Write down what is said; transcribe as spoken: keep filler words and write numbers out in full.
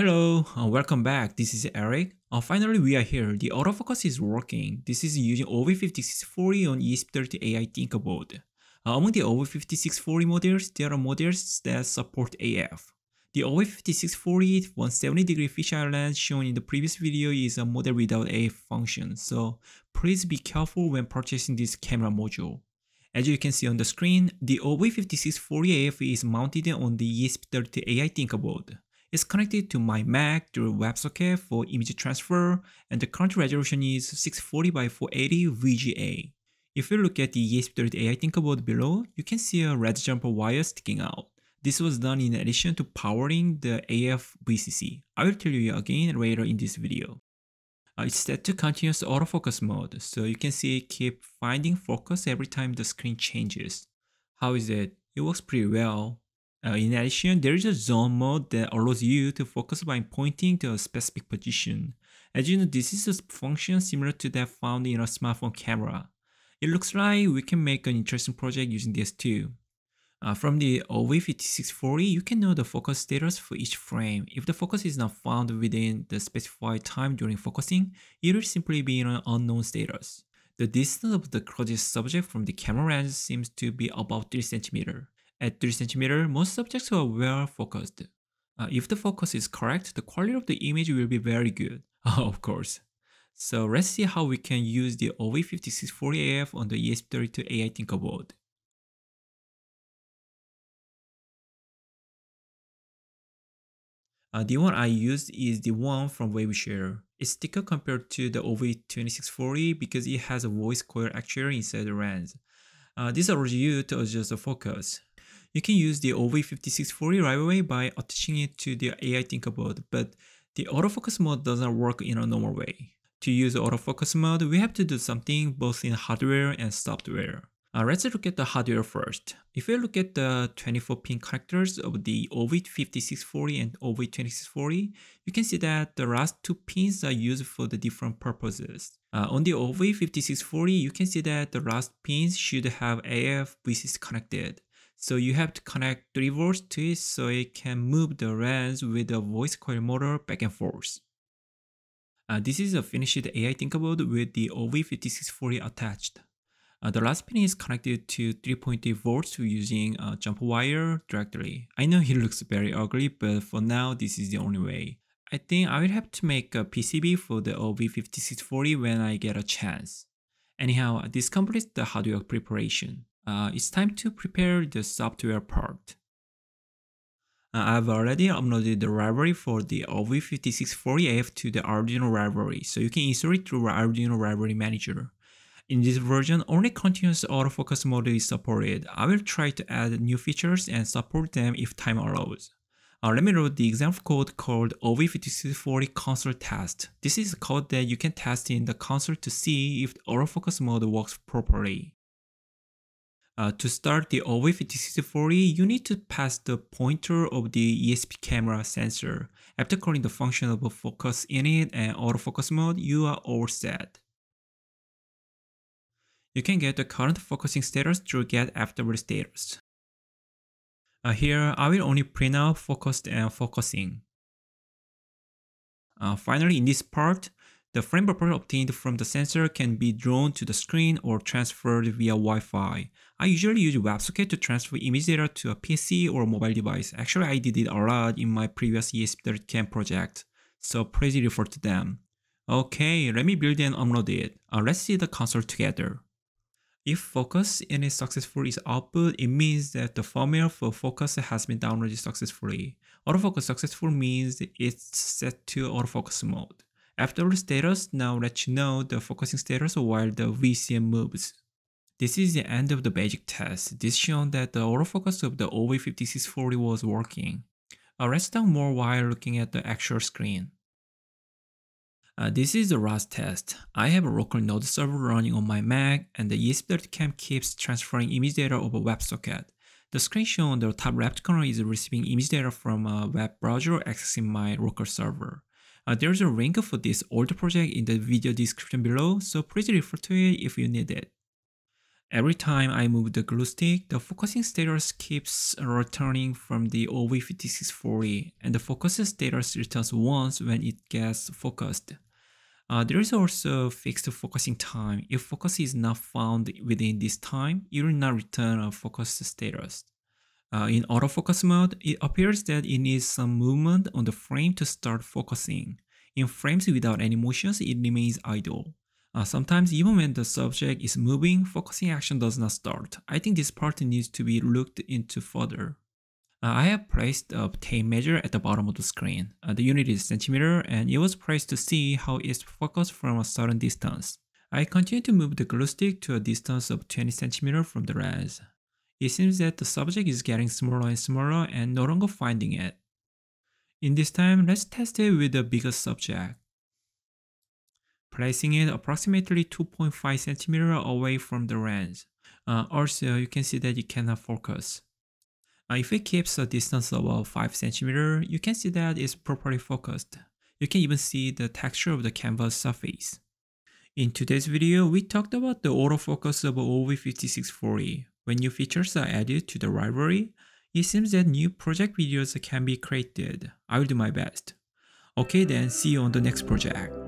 Hello, uh, welcome back. This is Eric. Uh, finally, we are here. The autofocus is working. This is using O V fifty-six forty on E S P thirty-two A I-Thinker board. Uh, among the O V fifty-six forty models, there are models that support A F. The O V fifty-six forty one hundred seventy degree fisheye lens shown in the previous video is a model without A F function, so please be careful when purchasing this camera module. As you can see on the screen, the O V fifty-six forty A F is mounted on the E S P thirty-two A I-Thinker board. It's connected to my Mac through WebSocket for image transfer, and the current resolution is six forty by four eighty V G A. If you look at the E S P thirty-two A I-Thinker board below, you can see a red jumper wire sticking out. This was done in addition to powering the A F V S Y S. I will tell you again later in this video. Uh, it's set to continuous autofocus mode, so you can see it keep finding focus every time the screen changes. How is it? It works pretty well. Uh, in addition, there is a zone mode that allows you to focus by pointing to a specific position. As you know, this is a function similar to that found in a smartphone camera. It looks like we can make an interesting project using this too. Uh, from the O V fifty-six forty, you can know the focus status for each frame. If the focus is not found within the specified time during focusing, it will simply be in an unknown status. The distance of the closest subject from the camera lens seems to be about three centimeters. At three centimeters, most subjects are well focused. Uh, if the focus is correct, the quality of the image will be very good, of course. So let's see how we can use the O V fifty-six forty A F on the E S P thirty-two A I-Thinker board. Uh, the one I used is the one from Waveshare. It's thicker compared to the O V twenty-six forty because it has a voice coil actuator inside the lens. Uh, this allows you to adjust the focus. You can use the O V fifty-six forty right away by attaching it to the A I-Thinker board, but the autofocus mode doesn't work in a normal way. To use the autofocus mode, we have to do something both in hardware and software. Uh, let's look at the hardware first. If you look at the twenty-four pin connectors of the O V fifty-six forty and O V twenty-six forty, you can see that the last two pins are used for the different purposes. Uh, on the O V fifty-six forty, you can see that the last pins should have A F V S Y S connected. So you have to connect three volts to it so it can move the lens with a voice coil motor back and forth. Uh, this is a finished A I-Thinker board with the O V fifty-six forty attached. Uh, the last pin is connected to three point eight volts using a jumper wire directly. I know it looks very ugly, but for now this is the only way. I think I will have to make a P C B for the O V fifty-six forty when I get a chance. Anyhow, this completes the hardware preparation. Uh, it's time to prepare the software part. Uh, I've already uploaded the library for the O V fifty-six forty A F to the Arduino library, so you can insert it through Arduino Library Manager. In this version, only continuous autofocus mode is supported. I will try to add new features and support them if time allows. Uh, let me load the example code called O V fifty-six forty console test. This is a code that you can test in the console to see if the autofocus mode works properly. Uh, to start the O V fifty-six forty, you need to pass the pointer of the E S P camera sensor. After calling the function of focus init and autofocus mode, you are all set. You can get the current focusing status through get F W status. Uh, here, I will only print out focused and focusing. Uh, finally, in this part, the frame buffer obtained from the sensor can be drawn to the screen or transferred via Wi-Fi. I usually use WebSocket to transfer image data to a P C or a mobile device. Actually, I did it a lot in my previous E S P thirty-two project, so please refer to them. Okay, let me build and upload it. Uh, let's see the console together. If focus init successful is output, it means that the firmware for focus has been downloaded successfully. Autofocus successful means it's set to autofocus mode. After the status, now let you know the focusing status while the V C M moves. This is the end of the basic test. This shown that the autofocus of the O V fifty-six forty was working. Uh, let's talk more while looking at the actual screen. Uh, this is the last test. I have a local node server running on my Mac, and the E S P thirty-two keeps transferring image data over WebSocket. The screen shown on the top left corner is receiving image data from a web browser accessing my local server. Uh, there's a link for this older project in the video description below, so please refer to it if you need it. Every time I move the glue stick, the focusing status keeps returning from the O V fifty-six forty, and the focusing status returns once when it gets focused. Uh, there is also fixed focusing time. If focus is not found within this time, it will not return a focus status. Uh, in autofocus mode, it appears that it needs some movement on the frame to start focusing. In frames without any motions, it remains idle. Uh, sometimes even when the subject is moving, focusing action does not start. I think this part needs to be looked into further. Uh, I have placed a tape measure at the bottom of the screen. Uh, the unit is centimeter, and it was placed to see how it's focused from a certain distance. I continue to move the glue stick to a distance of twenty centimeters from the lens. It seems that the subject is getting smaller and smaller and no longer finding it. In this time, let's test it with the biggest subject. Placing it approximately two point five centimeters away from the lens. Uh, also, you can see that it cannot focus. Uh, if it keeps a distance of about five centimeters, you can see that it's properly focused. You can even see the texture of the canvas surface. In today's video, we talked about the autofocus of O V fifty-six forty. When new features are added to the library, it seems that new project videos can be created. I will do my best. Okay then, see you on the next project.